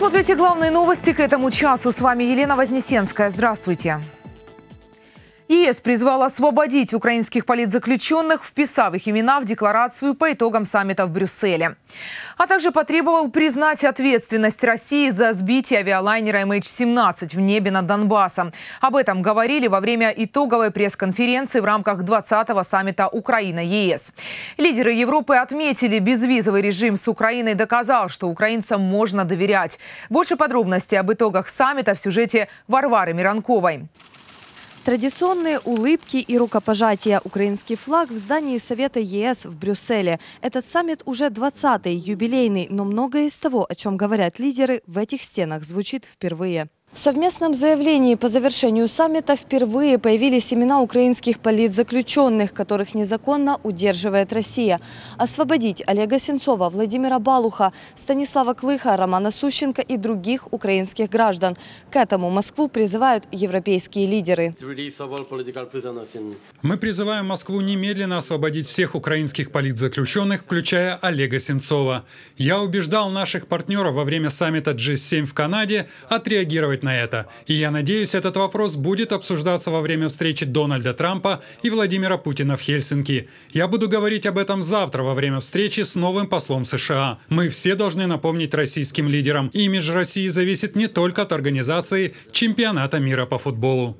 смотрите главные новости к этому часу. С вами Елена Вознесенская. Здравствуйте. ЕС призвал освободить украинских политзаключенных, вписав их имена в декларацию по итогам саммита в Брюсселе. А также потребовал признать ответственность России за сбитие авиалайнера MH17 в небе над Донбассом. Об этом говорили во время итоговой пресс-конференции в рамках 20-го саммита Украина-ЕС. Лидеры Европы отметили, безвизовый режим с Украиной доказал, что украинцам можно доверять. Больше подробностей об итогах саммита в сюжете Варвары Миронковой. Традиционные улыбки и рукопожатия. Украинский флаг в здании Совета ЕС в Брюсселе. Этот саммит уже 20-й, юбилейный, но многое из того, о чем говорят лидеры, в этих стенах звучит впервые. В совместном заявлении по завершению саммита впервые появились имена украинских политзаключенных, которых незаконно удерживает Россия. Освободить Олега Сенцова, Владимира Балуха, Станислава Клыха, Романа Сущенко и других украинских граждан. К этому Москву призывают европейские лидеры. Мы призываем Москву немедленно освободить всех украинских политзаключенных, включая Олега Сенцова. Я убеждал наших партнеров во время саммита G7 в Канаде отреагировать на это. И я надеюсь, этот вопрос будет обсуждаться во время встречи Дональда Трампа и Владимира Путина в Хельсинки. Я буду говорить об этом завтра во время встречи с новым послом США. Мы все должны напомнить российским лидерам. Имидж России зависит не только от организации чемпионата мира по футболу.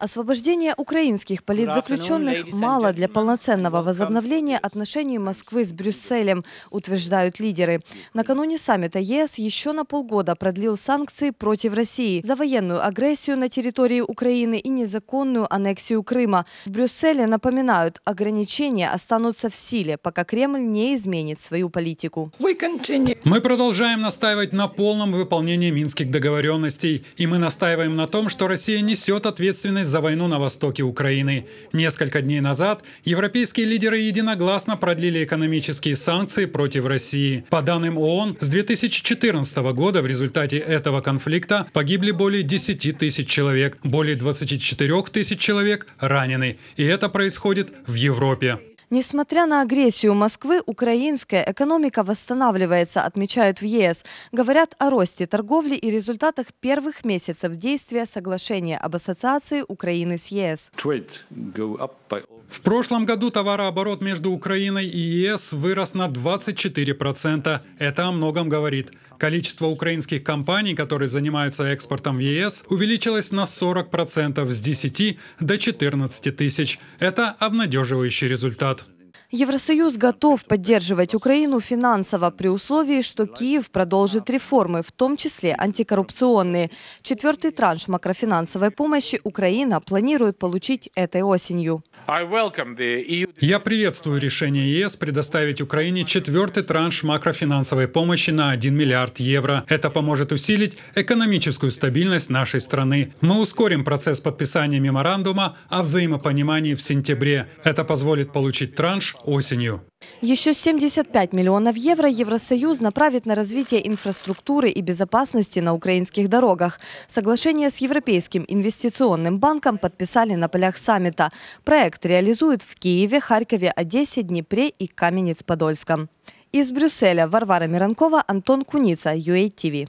Освобождение украинских политзаключенных мало для полноценного возобновления отношений Москвы с Брюсселем, утверждают лидеры. Накануне саммита ЕС еще на полгода продлил санкции против России за военную агрессию на территории Украины и незаконную аннексию Крыма. В Брюсселе напоминают, ограничения останутся в силе, пока Кремль не изменит свою политику. Мы продолжаем настаивать на полном выполнении минских договоренностей. И мы настаиваем на том, что Россия несет ответственность за войну на востоке Украины. Несколько дней назад европейские лидеры единогласно продлили экономические санкции против России. По данным ООН, с 2014 года в результате этого конфликта погибли более 10 тысяч человек, более 24 тысяч человек ранены. И это происходит в Европе. Несмотря на агрессию Москвы, украинская экономика восстанавливается, отмечают в ЕС. Говорят о росте торговли и результатах первых месяцев действия соглашения об ассоциации Украины с ЕС. В прошлом году товарооборот между Украиной и ЕС вырос на 24%. Это о многом говорит. Количество украинских компаний, которые занимаются экспортом в ЕС, увеличилось на 40% с 10 до 14 тысяч. Это обнадеживающий результат. Евросоюз готов поддерживать Украину финансово при условии, что Киев продолжит реформы, в том числе антикоррупционные. Четвертый транш макрофинансовой помощи Украина планирует получить этой осенью. Я приветствую решение ЕС предоставить Украине четвертый транш макрофинансовой помощи на 1 миллиард евро. Это поможет усилить экономическую стабильность нашей страны. Мы ускорим процесс подписания меморандума о взаимопонимании в сентябре. Это позволит получить транш осенью. Еще 75 миллионов евро Евросоюз направит на развитие инфраструктуры и безопасности на украинских дорогах. Соглашение с Европейским инвестиционным банком подписали на полях саммита. Проект реализуют в Киеве, Харькове, Одессе, Днепре и Каменец-Подольском. Из Брюсселя Варвара Миронкова, Антон Куница, UATV.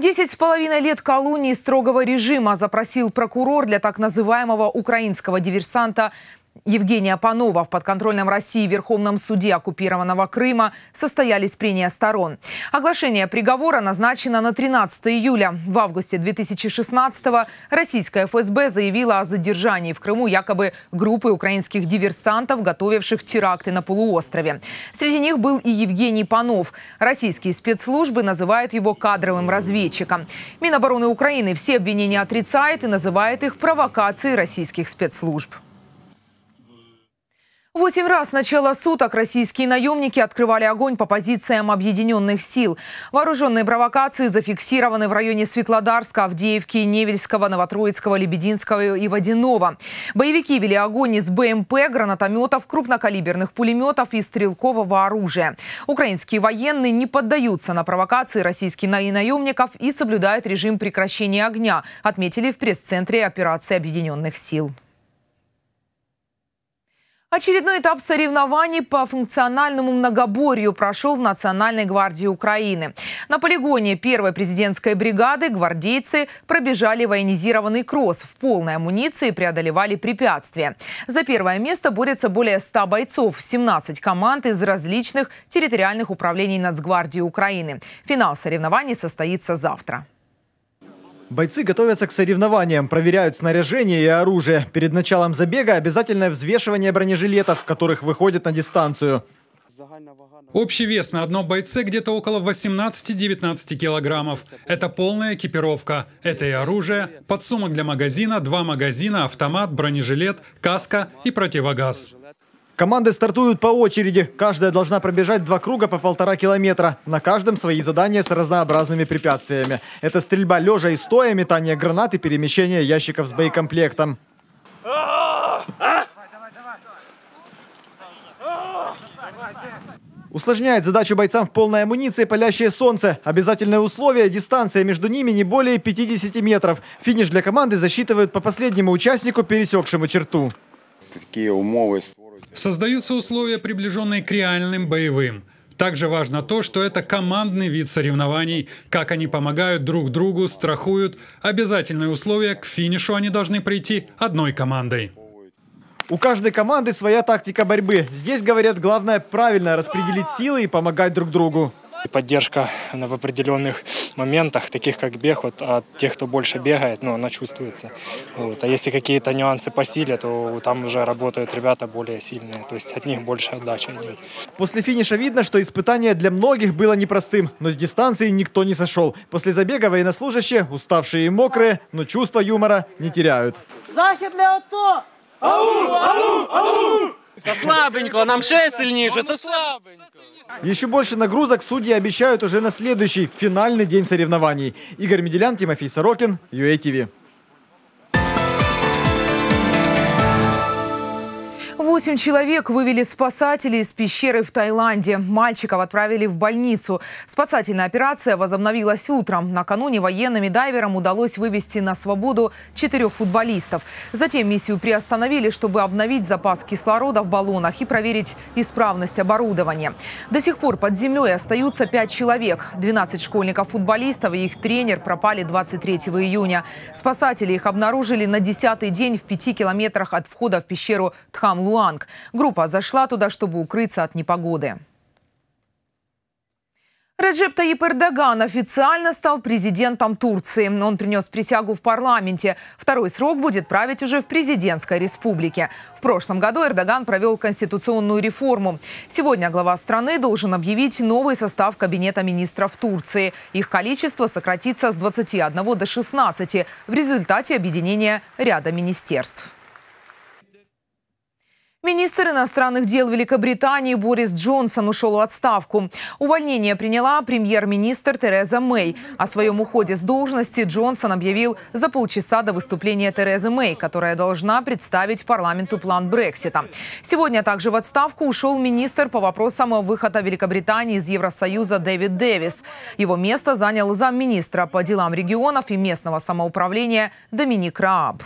10,5 лет колонии строгого режима запросил прокурор для так называемого украинского диверсанта Евгения Панова. В подконтрольном России Верховном суде оккупированного Крыма состоялись прения сторон. Оглашение приговора назначено на 13 июля. В августе 2016-го российская ФСБ заявила о задержании в Крыму якобы группы украинских диверсантов, готовивших теракты на полуострове. Среди них был и Евгений Панов. Российские спецслужбы называют его кадровым разведчиком. Минобороны Украины все обвинения отрицает и называет их провокацией российских спецслужб. 8 раз с начала суток российские наемники открывали огонь по позициям Объединенных сил. Вооруженные провокации зафиксированы в районе Светлодарска, Авдеевки, Невельского, Новотроицкого, Лебединского и Водяного. Боевики вели огонь из БМП, гранатометов, крупнокалиберных пулеметов и стрелкового оружия. Украинские военные не поддаются на провокации российских наемников и соблюдают режим прекращения огня, отметили в пресс-центре операции Объединенных сил. Очередной этап соревнований по функциональному многоборью прошел в Национальной гвардии Украины. На полигоне первой президентской бригады гвардейцы пробежали военизированный кросс в полной амуниции и преодолевали препятствия. За первое место борются более 100 бойцов, 17 команд из различных территориальных управлений Нацгвардии Украины. Финал соревнований состоится завтра. Бойцы готовятся к соревнованиям, проверяют снаряжение и оружие. Перед началом забега обязательное взвешивание бронежилетов, в которых выходят на дистанцию. Общий вес на одном бойце где-то около 18-19 килограммов. Это полная экипировка. Это и оружие, подсумок для магазина, два магазина, автомат, бронежилет, каска и противогаз. Команды стартуют по очереди. Каждая должна пробежать два круга по 1,5 километра. На каждом свои задания с разнообразными препятствиями. Это стрельба лежа и стоя, метание гранат и перемещение ящиков с боекомплектом. Усложняет задачу бойцам в полной амуниции палящее солнце. Обязательное условие – дистанция между ними не более 50 метров. Финиш для команды засчитывают по последнему участнику, пересекшему черту. Такие умовы. Создаются условия, приближенные к реальным боевым. Также важно то, что это командный вид соревнований. Как они помогают друг другу, страхуют. Обязательные условия: к финишу они должны прийти одной командой. У каждой команды своя тактика борьбы. Здесь, говорят, главное правильно распределить силы и помогать друг другу. Поддержка в определенных моментах, таких как бег, вот, от тех, кто больше бегает, но она чувствуется. Вот. А если какие-то нюансы по силе, то там уже работают ребята более сильные, то есть от них больше отдачи идет. После финиша видно, что испытание для многих было непростым, но с дистанции никто не сошел. После забега военнослужащие, уставшие и мокрые, но чувство юмора не теряют. Захидное АТО! Ау! Ау! Ау! Со слабенького, нам шесть сильнейший, со слабенького. Еще больше нагрузок судьи обещают уже на следующий, финальный день соревнований. Игорь Медилян, Тимофей Сорокин, UATV. 8 человек вывели спасатели из пещеры в Таиланде. Мальчиков отправили в больницу. Спасательная операция возобновилась утром. Накануне военным и дайверам удалось вывести на свободу 4 футболистов. Затем миссию приостановили, чтобы обновить запас кислорода в баллонах и проверить исправность оборудования. До сих пор под землей остаются 5 человек. 12 школьников-футболистов и их тренер пропали 23 июня. Спасатели их обнаружили на 10-й день в 5 километрах от входа в пещеру Тхам-Луан. Группа зашла туда, чтобы укрыться от непогоды. Реджеп Тайип Эрдоган официально стал президентом Турции. Он принес присягу в парламенте. Второй срок будет править уже в президентской республике. В прошлом году Эрдоган провел конституционную реформу. Сегодня глава страны должен объявить новый состав кабинета министров Турции. Их количество сократится с 21 до 16 в результате объединения ряда министерств. Министр иностранных дел Великобритании Борис Джонсон ушел в отставку. Увольнение приняла премьер-министр Тереза Мэй. О своем уходе с должности Джонсон объявил за полчаса до выступления Терезы Мэй, которая должна представить парламенту план Брексита. Сегодня также в отставку ушел министр по вопросам выхода Великобритании из Евросоюза Дэвид Дэвис. Его место занял замминистра по делам регионов и местного самоуправления Доминик Рааб.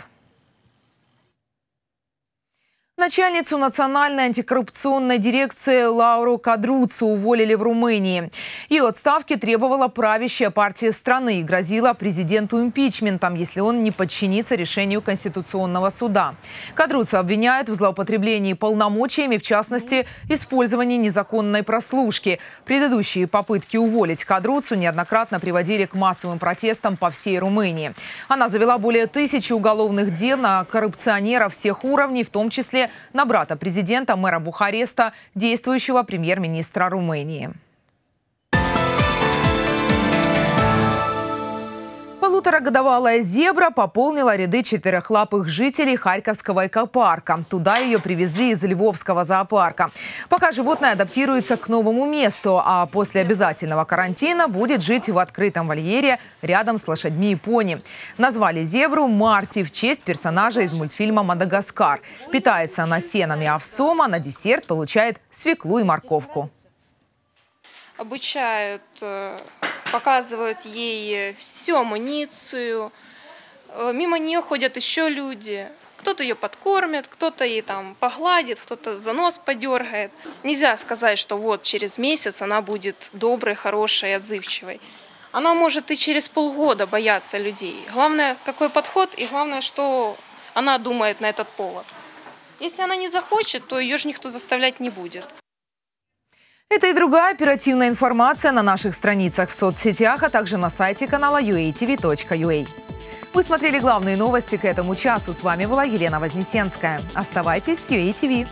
Начальницу Национальной антикоррупционной дирекции Лауру Кодруцу уволили в Румынии. Ее отставки требовала правящая партия страны и грозила президенту импичментом, если он не подчинится решению Конституционного суда. Кодруцу обвиняют в злоупотреблении полномочиями, в частности, использовании незаконной прослушки. Предыдущие попытки уволить Кодруцу неоднократно приводили к массовым протестам по всей Румынии. Она завела более 1000 уголовных дел на коррупционеров всех уровней, в том числе на брата президента, мэра Бухареста, действующего премьер-министра Румынии. Полуторагодовалая зебра пополнила ряды четырехлапых жителей Харьковского экопарка. Туда ее привезли из Львовского зоопарка. Пока животное адаптируется к новому месту, а после обязательного карантина будет жить в открытом вольере рядом с лошадьми и пони. Назвали зебру Марти в честь персонажа из мультфильма «Мадагаскар». Питается она сеном и овсом, а на десерт получает свеклу и морковку. Обучают, показывают ей всю амуницию. Мимо нее ходят еще люди. Кто-то ее подкормит, кто-то ей там погладит, кто-то за нос подергает. Нельзя сказать, что вот через месяц она будет доброй, хорошей, отзывчивой. Она может и через полгода бояться людей. Главное, какой подход и главное, что она думает на этот повод. Если она не захочет, то ее же никто заставлять не будет. Это и другая оперативная информация на наших страницах в соцсетях, а также на сайте канала uatv.ua. Вы смотрели главные новости к этому часу. С вами была Елена Вознесенская. Оставайтесь с UATV.